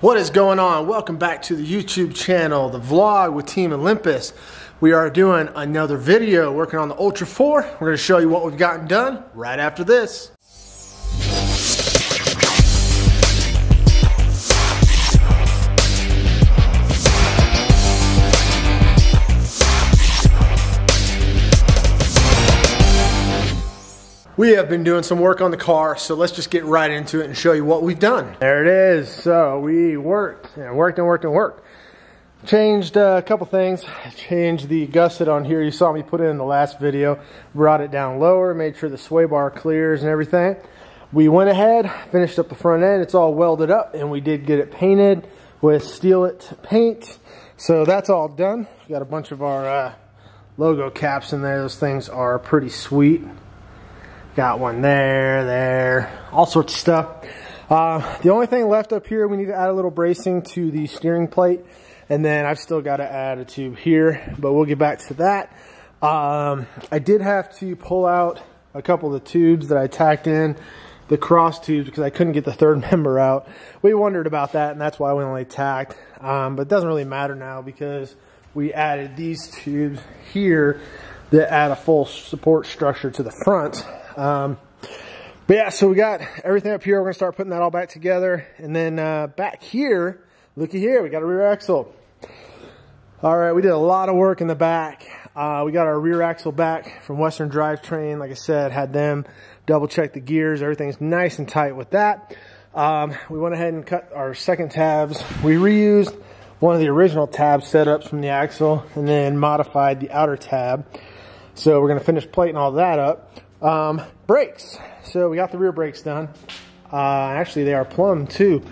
What is going on? Welcome back to the YouTube channel, the vlog with Team Olympus. We are doing another video working on the Ultra 4. We're going to show you what we've gotten done right after this. We have been doing some work on the car, so let's just get right into it and show you what we've done. There it is. So we worked and worked and worked and worked. Changed a couple things. Changed the gusset on here. You saw me put it in the last video. Brought it down lower, made sure the sway bar clears and everything. We went ahead, finished up the front end. It's all welded up, and we did get it painted with Steel It paint. So that's all done. We got a bunch of our logo caps in there. Those things are pretty sweet. Got one there, all sorts of stuff. The only thing left up here, we need to add a little bracing to the steering plate, and then I've still got to add a tube here, but we'll get back to that. I did have to pull out a couple of the tubes that I tacked in, the cross tubes, because I couldn't get the third member out. We wondered about that, and that's why we only tacked, but it doesn't really matter now because we added these tubes here that add a full support structure to the front. But yeah, so we got everything up here. We're gonna start putting that all back together, and then back here, looky here, we got a rear axle. All right, we did a lot of work in the back. We got our rear axle back from Western Drivetrain. Like I said, had them double check the gears. Everything's nice and tight with that. We went ahead and cut our second tabs. We reused one of the original tab setups from the axle, and then modified the outer tab. So we're gonna finish plating all that up. Brakes. So we got the rear brakes done. Actually, they are plumb too.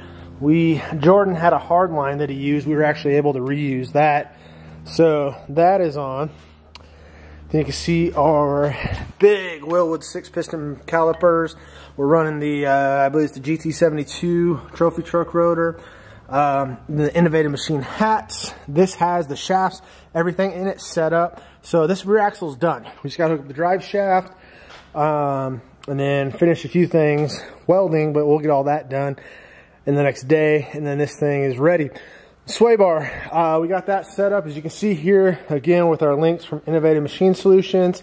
Jordan had a hard line that he used. We were actually able to reuse that. So that is on. Then you can see our big Wilwood 6-piston calipers. We're running the, I believe it's the GT72 trophy truck rotor. The Innovative Machine Hats. This has the shafts, everything in it set up. So this rear axle is done. We just got to hook up the drive shaft. And then finish a few things welding, but we'll get all that done in the next day, and then this thing is ready. Sway bar, we got that set up, as you can see here, again with our links from Innovative Machine Solutions.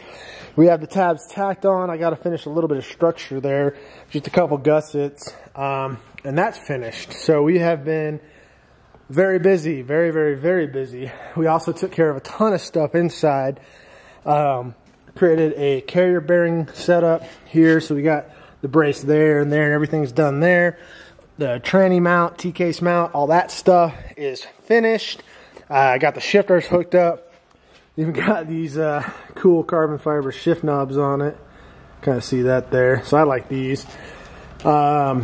We have the tabs tacked on. I got to finish a little bit of structure there, just a couple gussets, and that's finished. So we have been very busy, very, very, very busy. We also took care of a ton of stuff inside. Created a carrier bearing setup here, so we got the brace there, and everything's done there. The tranny mount, T-case mount, all that stuff is finished. I got the shifters hooked up. Even got these cool carbon fiber shift knobs on it. Kind of see that there, so I like these. Yeah,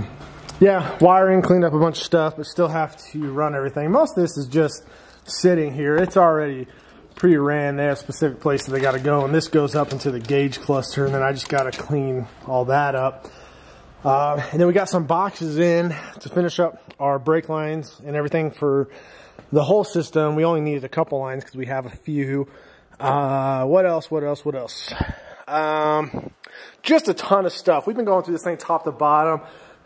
wiring, cleaned up a bunch of stuff, but still have to run everything. Most of this is just sitting here. It's already pre-ran. They have specific places they got to go, and this goes up into the gauge cluster, and then I just got to clean all that up. And then we got some boxes in to finish up our brake lines and everything for the whole system. We only needed a couple lines because we have a few. What else? Just a ton of stuff. We've been going through this thing top to bottom.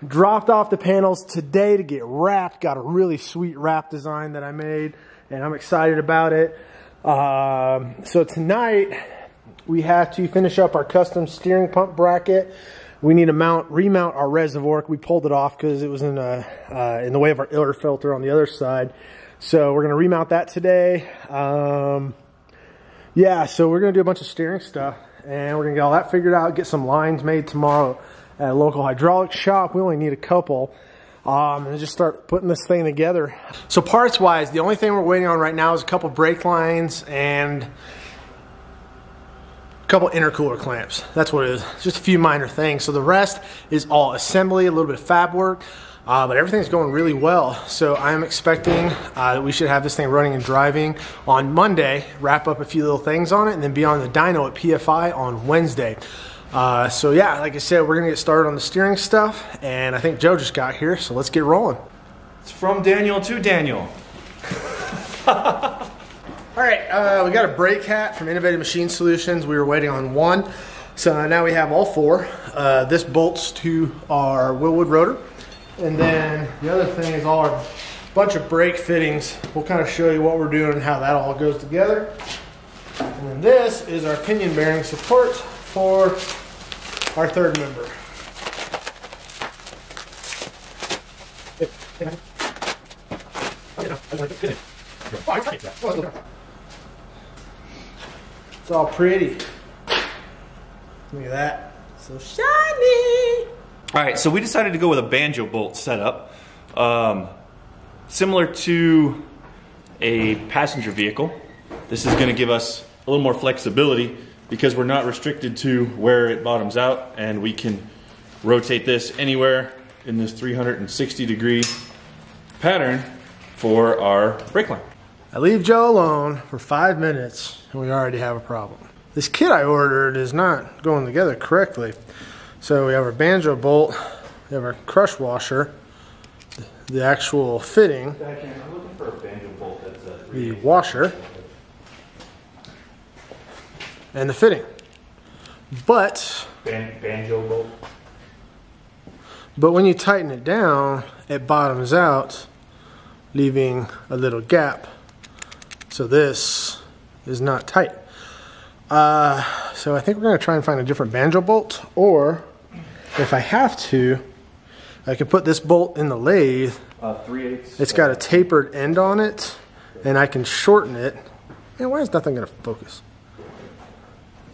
Dropped off the panels today to get wrapped. Got a really sweet wrap design that I made, and I'm excited about it. So tonight we have to finish up our custom steering pump bracket. We need to remount our reservoir. We pulled it off because it was in the way of our air filter on the other side. So we're going to remount that today. Yeah, so we're going to do a bunch of steering stuff, and we're going to get all that figured out, get some lines made tomorrow at a local hydraulic shop. We only need a couple. And just start putting this thing together. So parts wise, the only thing we're waiting on right now is a couple brake lines and a couple intercooler clamps. That's what it is. It's just a few minor things. So the rest is all assembly, a little bit of fab work, but everything's going really well. So I'm expecting that we should have this thing running and driving on Monday, wrap up a few little things on it, and then be on the dyno at PFI on Wednesday. So yeah, like I said, we're gonna get started on the steering stuff, and I think Joe just got here, so let's get rolling. It's from Daniel to Daniel. All right, we got a brake hat from Innovative Machine Solutions. We were waiting on one, so now we have all four. This bolts to our Wilwood rotor, and then the other thing is all our bunch of brake fittings. We'll kind of show you what we're doing and how that all goes together. And then this is our pinion bearing support for our third member. It's all pretty. Look at that. So shiny. All right, so we decided to go with a banjo bolt setup, similar to a passenger vehicle. This is going to give us a little more flexibility because we're not restricted to where it bottoms out, and we can rotate this anywhere in this 360-degree pattern for our brake line. I leave Joe alone for 5 minutes and we already have a problem. This kit I ordered is not going together correctly. So we have our banjo bolt, we have our crush washer, the actual fitting, I'm looking for a banjo bolt that's a the washer, and the fitting. But banjo bolt. But when you tighten it down, it bottoms out, leaving a little gap. So this is not tight. So I think we're going to try and find a different banjo bolt, or if I have to, I can put this bolt in the lathe. 3/8. It's got a tapered end on it, and I can shorten it. Man, why is nothing going to focus?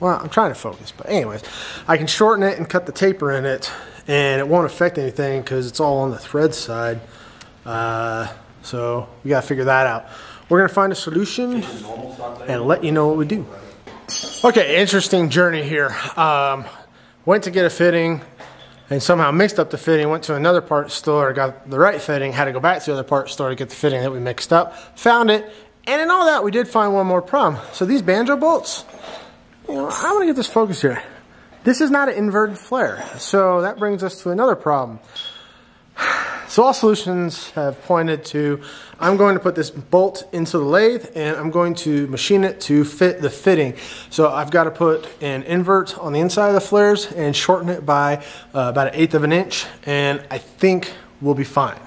Well, I'm trying to focus, but anyways, I can shorten it and cut the taper in it, and it won't affect anything because it's all on the thread side. So we got to figure that out. We're going to find a solution and let you know what we do. Okay, interesting journey here. Went to get a fitting and somehow mixed up the fitting. Went to another parts store, got the right fitting, had to go back to the other parts store to get the fitting that we mixed up, found it, and in all that, we did find one more problem. So these banjo bolts, you know, I want to get this focus here. This is not an inverted flare, so that brings us to another problem. So all solutions have pointed to, I'm going to put this bolt into the lathe and I'm going to machine it to fit the fitting. So I've got to put an invert on the inside of the flares and shorten it by about 1/8 of an inch, and I think we'll be fine.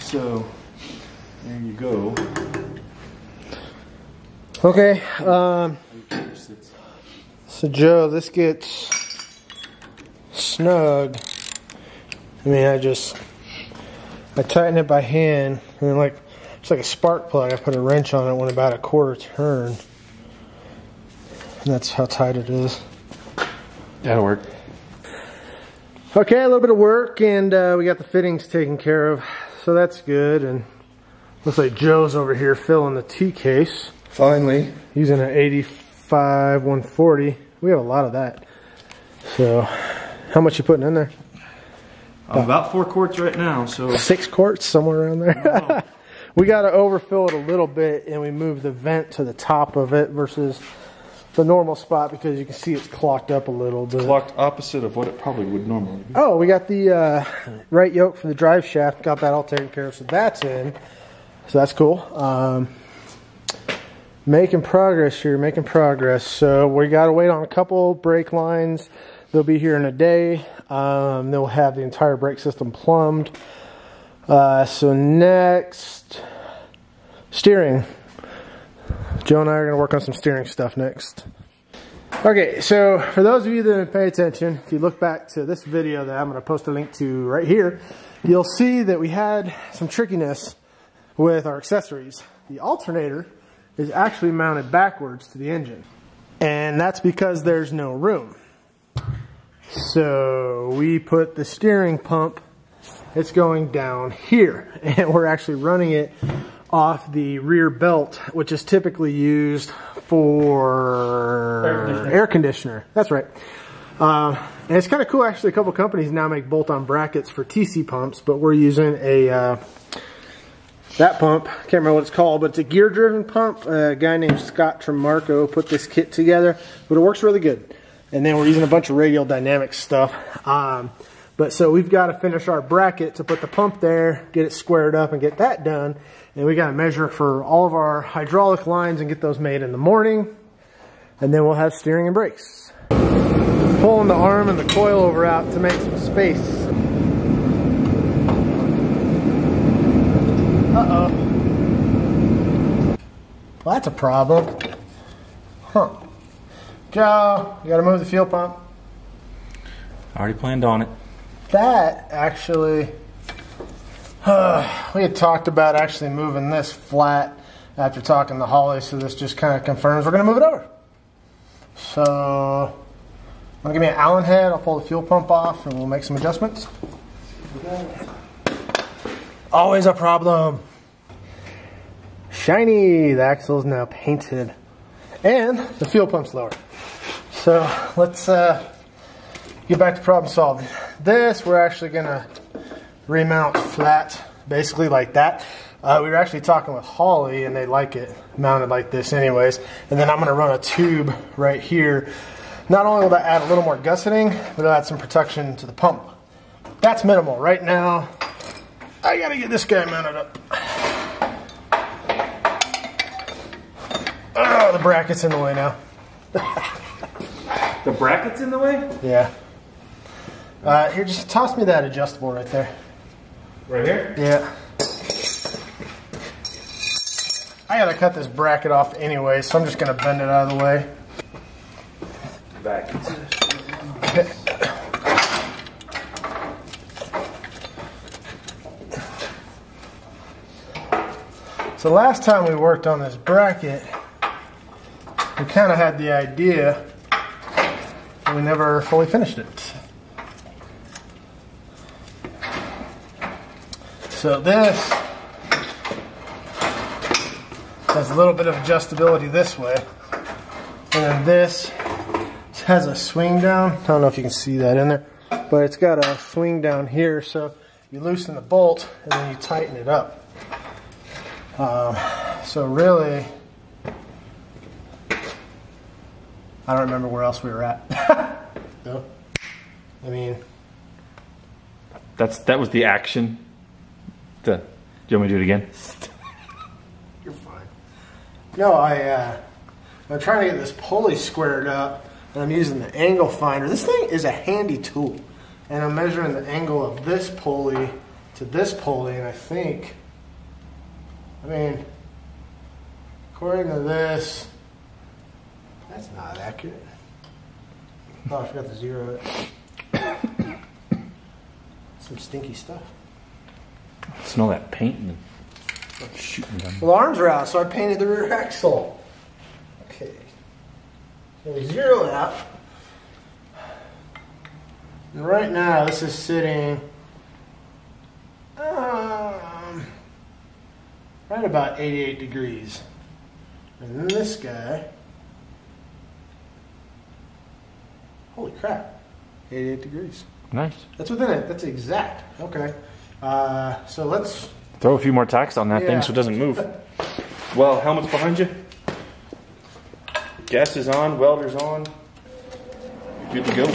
So there you go. Okay, so Joe, this gets snug. I mean, I tighten it by hand, and then it's like a spark plug. I put a wrench on it, went about 1/4 turn, and that's how tight it is. That'll work. Okay, a little bit of work, and we got the fittings taken care of. So that's good, and looks like Joe's over here filling the T-case. Finally. Using an 85 140. We have a lot of that. So, how much you putting in there? About 4 quarts right now, so. 6 quarts, somewhere around there. Oh. We gotta overfill it a little bit, and we move the vent to the top of it versus the normal spot because you can see it's clocked up a little bit. Clocked opposite of what it probably would normally be. Oh, we got the right yoke for the drive shaft. Got that all taken care of, so that's in. So that's cool. Making progress here, making progress. So we got to wait on a couple brake lines. They'll be here in a day. They'll have the entire brake system plumbed. So next, steering. Joe and I are going to work on some steering stuff next. Okay, so for those of you that pay attention, if you look back to this video that I'm going to post a link to right here, you'll see that we had some trickiness with our accessories. The alternator is actually mounted backwards to the engine, and that's because there's no room. So we put the steering pump, it's going down here, and we're actually running it off the rear belt, which is typically used for air conditioner. That's right. And it's kind of cool, actually. A couple companies now make bolt-on brackets for TC pumps, but we're using a that pump. Can't remember what it's called, but it's a gear-driven pump. A guy named Scott Tremarco put this kit together, but it works really good. And then we're using a bunch of Radial Dynamics stuff. But so we've got to finish our bracket to put the pump there, get it squared up, and get that done. And we got to measure for all of our hydraulic lines and get those made in the morning. And then we'll have steering and brakes. Pulling the arm and the coilover out to make some space. Uh-oh. Well, that's a problem. Huh. Joe, you gotta move the fuel pump. Already planned on it. That actually, we had talked about actually moving this flat after talking to Holley, so this just kind of confirms we're gonna move it over. So, I'm gonna give me an Allen head, I'll pull the fuel pump off and we'll make some adjustments. Always a problem. Shiny, the axle's now painted. And the fuel pump's lower. So let's get back to problem solving. This we're actually gonna remount flat, basically like that. We were actually talking with Holley and they like it mounted like this anyways. And then I'm gonna run a tube right here. Not only will that add a little more gusseting, but it'll add some protection to the pump. That's minimal. Right now, I gotta get this guy mounted up. Oh, the bracket's in the way now. The bracket's in the way? Yeah. Here, just toss me that adjustable right there. Right here? Yeah. I gotta cut this bracket off anyway, so I'm just gonna bend it out of the way. Back. So last time we worked on this bracket, we kind of had the idea, but we never fully finished it. So this has a little bit of adjustability this way, and then this has a swing down. I don't know if you can see that in there, but it's got a swing down here, so you loosen the bolt and then you tighten it up. So really, I don't remember where else we were at. No. I mean, that was the action. Do you want me to do it again? You're fine. No, I'm trying to get this pulley squared up, and I'm using the angle finder. This thing is a handy tool, and I'm measuring the angle of this pulley to this pulley, and I think, I mean, according to this, that's not accurate. Oh, I forgot to zero it. Some stinky stuff. I smell that paint and shooting them. Well, the arms are out, so I painted the rear axle. Okay. So we zero it out. And right now, this is sitting right about 88 degrees. And then this guy. Holy crap, 88 degrees. Nice. That's within it, that's exact. Okay, so let's throw a few more tacks on that thing so it doesn't move. Well, helmet's behind you. Gas is on, welder's on. Good to go.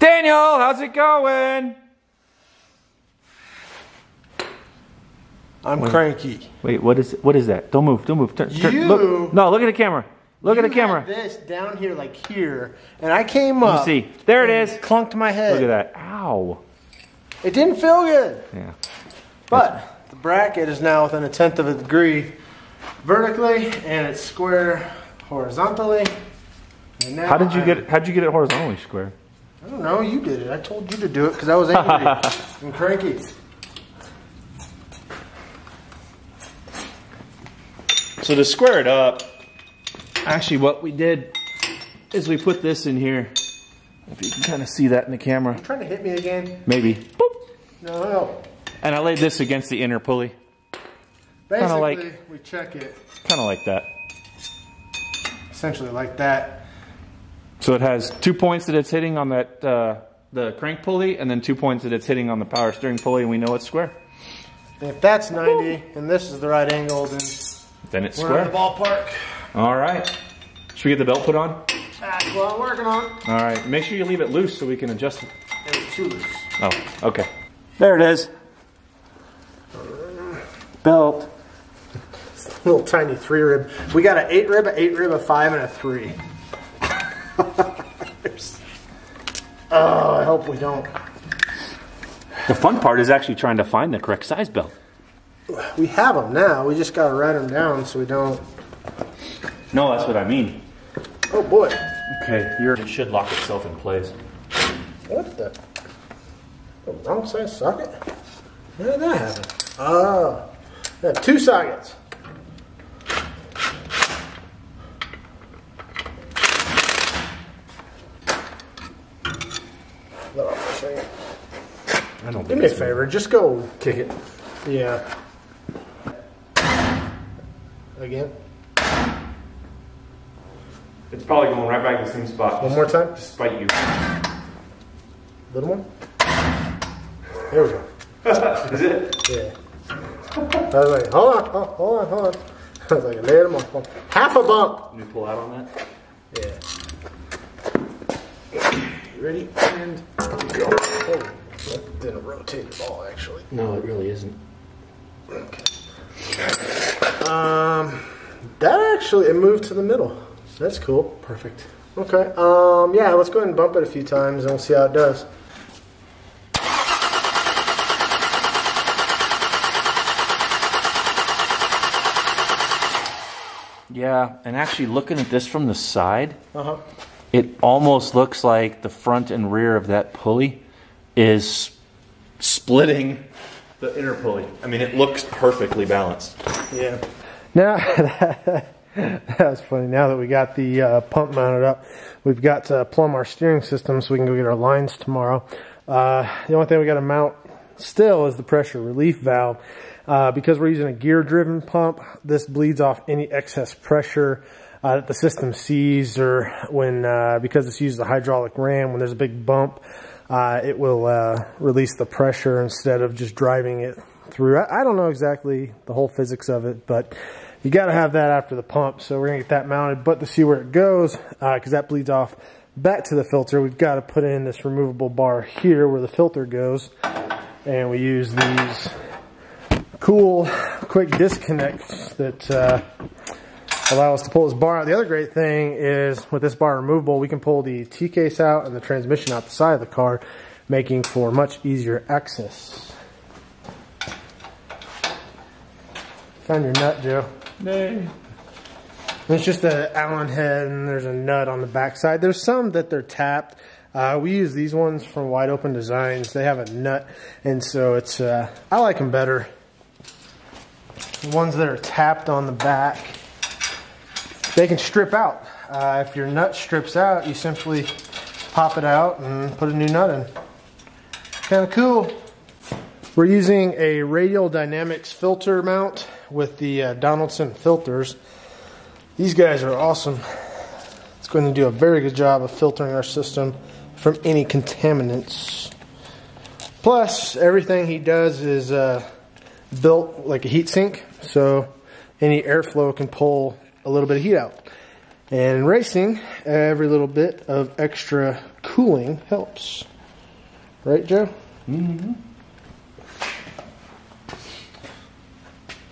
Daniel, how's it going? I'm cranky. Wait, what is that? Don't move, don't move. Turn, you look, no, look at the camera. Look at the camera. This down here, like here, and I came up. You see, there it is. Clunked my head. Look at that. Ow! It didn't feel good. Yeah. But the bracket is now within 1/10 of a degree vertically, and it's square horizontally. And now how'd you get it horizontally square? I don't know. You did it. I told you to do it because I was angry and cranky. So to square it up, actually what we did is we put this in here. If you can kind of see that in the camera. You're trying to hit me again? Maybe. Boop. No. And I laid this against the inner pulley. Basically, like, we check it. Kind of like that. Essentially like that. So it has 2 points that it's hitting on that the crank pulley, and then 2 points that it's hitting on the power steering pulley, and we know it's square. If that's 90 and this is the right angle, then it's square. We're in the ballpark. All right. Should we get the belt put on? That's what I'm working on. All right. Make sure you leave it loose so we can adjust it. It was too loose. Oh, okay. There it is. Belt. It's a little tiny 3 rib. We got an 8 rib, an 8 rib, a 5, and a 3. Oh, I hope we don't. The fun part is actually trying to find the correct size belt. We have them now. We just got to write them down so we don't. No, that's what I mean. Oh, boy. Okay, it should lock itself in place. What the? The wrong size socket? How did that happen? Oh, we have 2 sockets. I don't do me a favor, just go kick it. Yeah. Again. It's probably going right back to the same spot. One more time? Just spite you. Little one? There we go. Is it? Yeah. I was like, hold on. I was like, little one. Half a bump. Can you pull out on that? Yeah. Ready? And go. Oh. That didn't rotate at all, actually. No, it really isn't. Okay. That actually, it moved to the middle. That's cool. Perfect. Okay. Yeah, let's go ahead and bump it a few times and we'll see how it does. Yeah, and actually looking at this from the side, it almost looks like the front and rear of that pulley is splitting the inner pulley. I mean, it looks perfectly balanced. Yeah. Now, that was funny. Now that we got the pump mounted up, we've got to plumb our steering system so we can go get our lines tomorrow. The only thing we got to mount still is the pressure relief valve. Because we're using a gear-driven pump, this bleeds off any excess pressure that the system sees, or when because it's used the hydraulic ram, when there's a big bump, it will release the pressure instead of just driving it through. I don't know exactly the whole physics of it, but you got to have that after the pump. So we're going to get that mounted, but to see where it goes, because that bleeds off back to the filter, we've got to put in this removable bar here where the filter goes. And we use these cool quick disconnects that allow us to pull this bar out. The other great thing is with this bar removable, we can pull the T-case out and the transmission out the side of the car, making for much easier access. Found your nut, Joe. Yay. It's just an Allen head and there's a nut on the back side. There's some that they're tapped. We use these ones from Wide Open Designs. They have a nut, and so it's I like them better. The ones that are tapped on the back, they can strip out. If your nut strips out, you simply pop it out and put a new nut in. Kind of cool. We're using a Radial Dynamics filter mount with the Donaldson filters. These guys are awesome. It's going to do a very good job of filtering our system from any contaminants. Plus, everything he does is built like a heat sink, so any airflow can pull a little bit of heat out. And racing, every little bit of extra cooling helps. Right, Joe? Mm-hmm.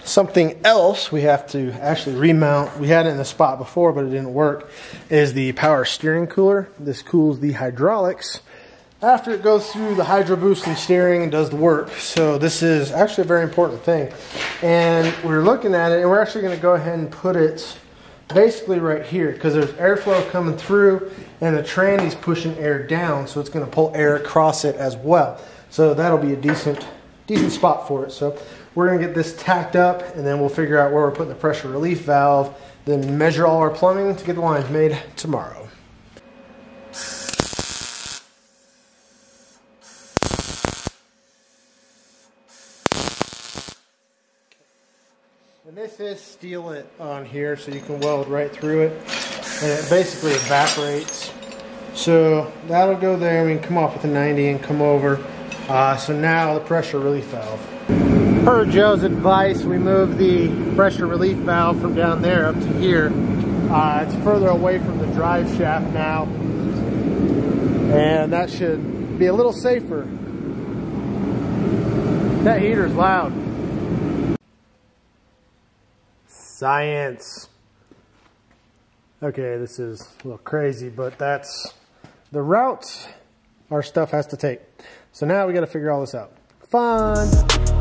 Something else we have to actually remount, we had it in the spot before but it didn't work, is the power steering cooler. This cools the hydraulics after it goes through the hydro boost and steering and does the work. So this is actually a very important thing. And we're looking at it and we're actually going to go ahead and put it basically right here, because there's airflow coming through and the tranny's pushing air down, so it's going to pull air across it as well. So that'll be a decent spot for it. So We're gonna get this tacked up and then we'll figure out where we're putting the pressure relief valve, then measure all our plumbing to get the lines made tomorrow. And this is Steel It on here, so you can weld right through it, and it basically evaporates. So that'll go there. We can come off with a 90 and come over. So now the pressure relief valve. Per Joe's advice, we moved the pressure relief valve from down there up to here. It's further away from the drive shaft now, and that should be a little safer. That heater's loud. Science. Okay, this is a little crazy, but that's the route our stuff has to take. So now we got to figure all this out. Fun.